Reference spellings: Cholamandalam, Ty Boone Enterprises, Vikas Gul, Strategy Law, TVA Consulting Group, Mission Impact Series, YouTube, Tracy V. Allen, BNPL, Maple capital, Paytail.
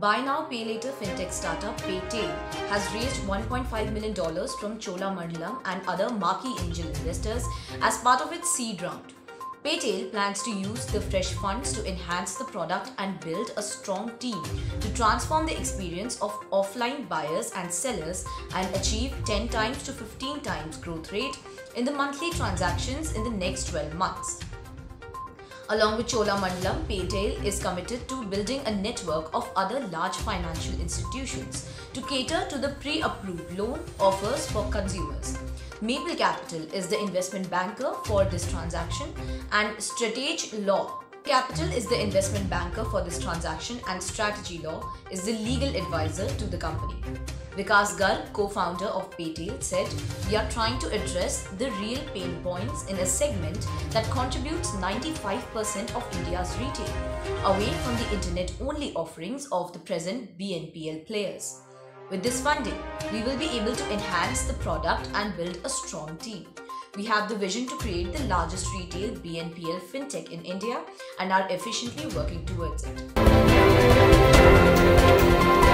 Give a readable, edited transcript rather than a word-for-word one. Buy now, pay later fintech startup Paytail has raised $1.5 million from Cholamandalam and other marquee angel investors as part of its seed round. Paytail plans to use the fresh funds to enhance the product and build a strong team to transform the experience of offline buyers and sellers and achieve 10 times to 15 times growth rate in the monthly transactions in the next 12 months. Along with Cholamandalam, Paytail is committed to building a network of other large financial institutions to cater to the pre-approved loan offers for consumers. Maple Capital is the investment banker for this transaction, and Strategy Law. Capital is the investment banker for this transaction, and Strategy Law is the legal advisor to the company. Vikas Gul, co-founder of Paytail, said, "We are trying to address the real pain points in a segment that contributes 95% of India's retail, away from the internet-only offerings of the present BNPL players. With this funding, we will be able to enhance the product and build a strong team. We have the vision to create the largest retail BNPL fintech in India and are efficiently working towards it."